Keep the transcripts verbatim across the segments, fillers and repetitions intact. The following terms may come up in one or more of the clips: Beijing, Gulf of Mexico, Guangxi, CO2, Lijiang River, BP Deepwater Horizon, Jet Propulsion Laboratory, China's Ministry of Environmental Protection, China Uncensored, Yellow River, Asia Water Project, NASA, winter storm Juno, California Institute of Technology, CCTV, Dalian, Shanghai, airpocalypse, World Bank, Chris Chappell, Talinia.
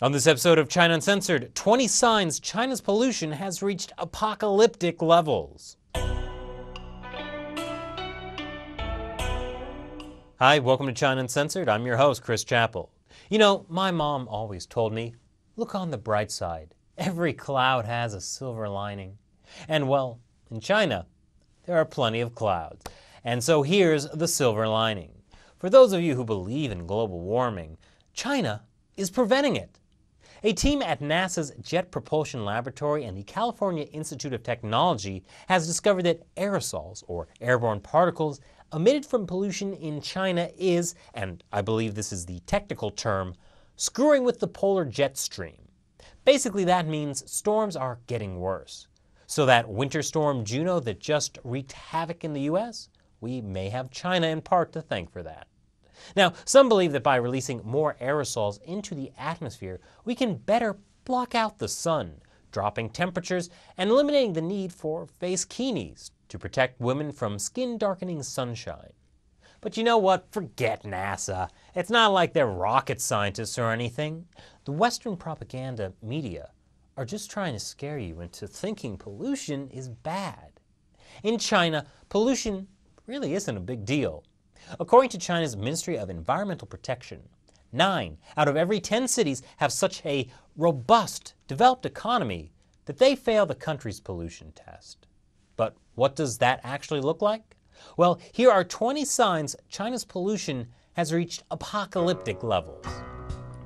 On this episode of China Uncensored, twenty signs China's pollution has reached apocalyptic levels. Hi, welcome to China Uncensored. I'm your host, Chris Chappell. You know, my mom always told me, look on the bright side. Every cloud has a silver lining. And well, in China, there are plenty of clouds. And so here's the silver lining. For those of you who believe in global warming, China is preventing it. A team at NASA's Jet Propulsion Laboratory and the California Institute of Technology has discovered that aerosols, or airborne particles, emitted from pollution in China is, and I believe this is the technical term, screwing with the polar jet stream. Basically, that means storms are getting worse. So that winter storm Juno that just wreaked havoc in the U S, we may have China in part to thank for that. Now, some believe that by releasing more aerosols into the atmosphere, we can better block out the sun, dropping temperatures and eliminating the need for face kinis to protect women from skin-darkening sunshine. But you know what? Forget NASA. It's not like they're rocket scientists or anything. The Western propaganda media are just trying to scare you into thinking pollution is bad. In China, pollution really isn't a big deal. According to China's Ministry of Environmental Protection, nine out of every ten cities have such a robust, developed economy that they fail the country's pollution test. But what does that actually look like? Well, here are twenty signs China's pollution has reached apocalyptic levels.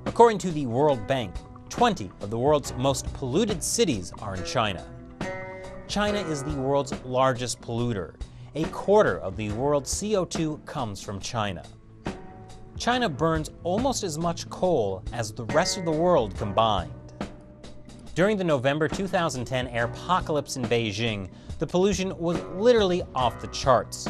According to the World Bank, twenty of the world's most polluted cities are in China. China is the world's largest polluter. A quarter of the world's C O two comes from China. China burns almost as much coal as the rest of the world combined. During the November two thousand ten airpocalypse in Beijing, the pollution was literally off the charts.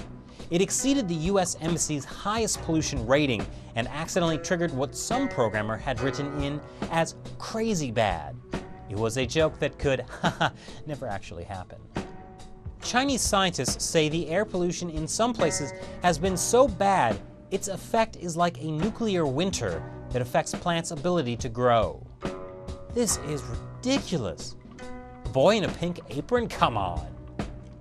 It exceeded the U S Embassy's highest pollution rating and accidentally triggered what some programmer had written in as crazy bad. It was a joke that could, haha, never actually happen. Chinese scientists say the air pollution in some places has been so bad, its effect is like a nuclear winter that affects plants' ability to grow. This is ridiculous. A boy in a pink apron? Come on.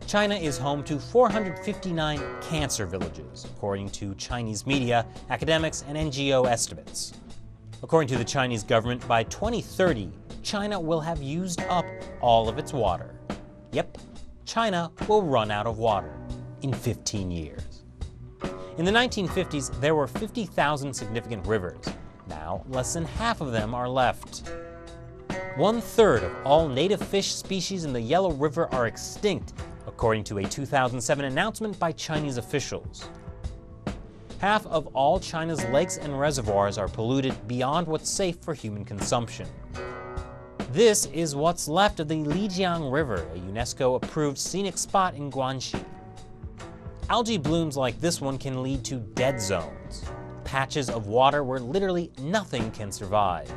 China is home to four hundred fifty-nine cancer villages, according to Chinese media, academics, and N G O estimates. According to the Chinese government, by twenty thirty, China will have used up all of its water. Yep. China will run out of water in fifteen years. In the nineteen fifties, there were fifty thousand significant rivers. Now, less than half of them are left. One-third of all native fish species in the Yellow River are extinct, according to a two thousand seven announcement by Chinese officials. Half of all China's lakes and reservoirs are polluted beyond what's safe for human consumption. This is what's left of the Lijiang River, a UNESCO-approved scenic spot in Guangxi. Algae blooms like this one can lead to dead zones, patches of water where literally nothing can survive.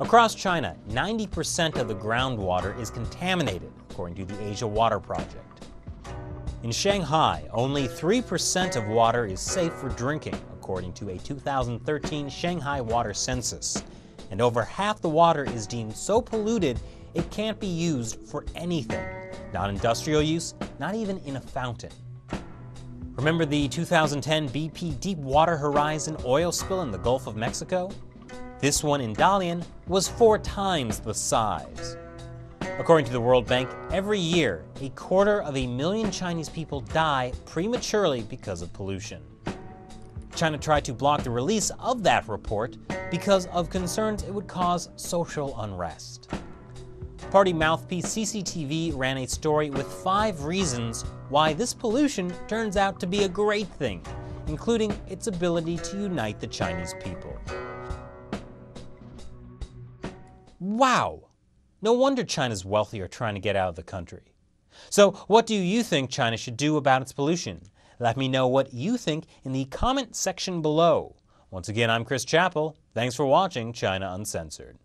Across China, ninety percent of the groundwater is contaminated, according to the Asia Water Project. In Shanghai, only three percent of water is safe for drinking, according to a two thousand thirteen Shanghai Water Census. And over half the water is deemed so polluted it can't be used for anything, not industrial use, not even in a fountain. Remember the two thousand ten B P Deepwater Horizon oil spill in the Gulf of Mexico? This one in Dalian was four times the size. According to the World Bank, every year, a quarter of a million Chinese people die prematurely because of pollution. China tried to block the release of that report because of concerns it would cause social unrest. Party mouthpiece C C T V ran a story with five reasons why this pollution turns out to be a great thing, including its ability to unite the Chinese people. Wow! No wonder China's wealthy are trying to get out of the country. So what do you think China should do about its pollution? Let me know what you think in the comment section below. Once again, I'm Chris Chappell. Thanks for watching China Uncensored.